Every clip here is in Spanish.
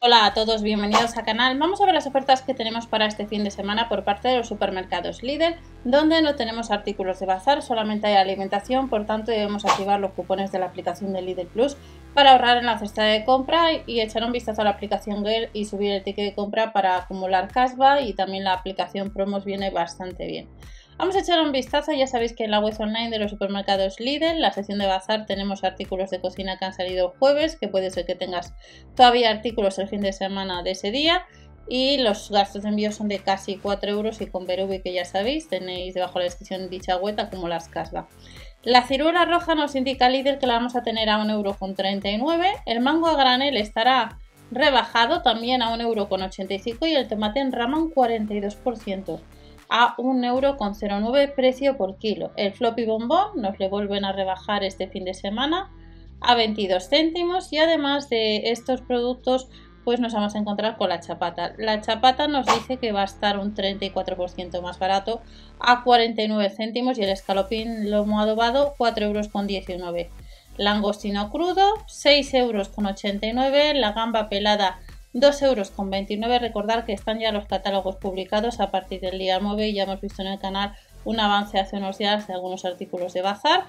Hola a todos, bienvenidos al canal. Vamos a ver las ofertas que tenemos para este fin de semana por parte de los supermercados Lidl, donde no tenemos artículos de bazar, solamente hay alimentación, por tanto debemos activar los cupones de la aplicación de Lidl Plus para ahorrar en la cesta de compra y echar un vistazo a la aplicación Girl y subir el ticket de compra para acumular cashback, y también la aplicación Promos viene bastante bien. Vamos a echar un vistazo. Ya sabéis que en la web online de los supermercados Lidl, la sección de bazar, tenemos artículos de cocina que han salido jueves, que puede ser que tengas todavía artículos el fin de semana de ese día, y los gastos de envío son de casi 4 euros y con Berube, que ya sabéis, tenéis debajo de la descripción dicha web, como las cashback. La ciruela roja nos indica Lidl que la vamos a tener a 1,39 €, el mango a granel estará rebajado también a 1,85 € y el tomate en rama un 42%. A 1,09 € precio por kilo. El floppy bombón nos le vuelven a rebajar este fin de semana a 22 céntimos y además de estos productos pues nos vamos a encontrar con la chapata. La chapata nos dice que va a estar un 34% más barato a 49 céntimos y el escalopín lomo adobado 4,19 €. Langostino crudo 6,89 €, la gamba pelada 2,29 €, recordar que están ya los catálogos publicados a partir del día 9 y ya hemos visto en el canal un avance hace unos días de algunos artículos de bazar.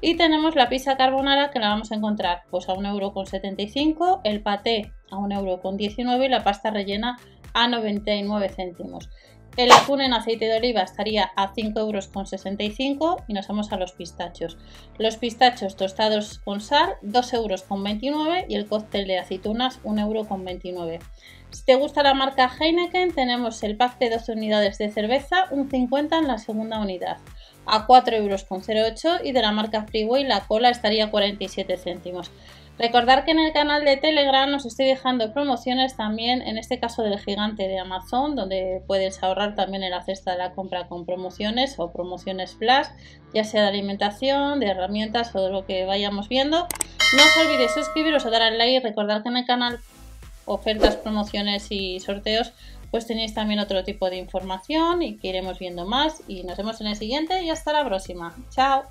Y tenemos la pizza carbonara que la vamos a encontrar pues a 1,75 €, el paté a 1,19 € y la pasta rellena a 99 céntimos. El atún en aceite de oliva estaría a 5,65 € y nos vamos a los pistachos. Los pistachos tostados con sal 2,29 € y el cóctel de aceitunas 1,29 €. Si te gusta la marca Heineken, tenemos el pack de 12 unidades de cerveza, un 50 en la segunda unidad, a 4,08 € y de la marca Freeway la cola estaría a 47 céntimos. Recordar que en el canal de Telegram os estoy dejando promociones también, en este caso del gigante de Amazon, donde puedes ahorrar también en la cesta de la compra con promociones o promociones flash, ya sea de alimentación, de herramientas o de lo que vayamos viendo. No os olvidéis suscribiros o dar al like, y recordar que en el canal ofertas, promociones y sorteos pues tenéis también otro tipo de información y que iremos viendo más, y nos vemos en el siguiente y hasta la próxima. Chao.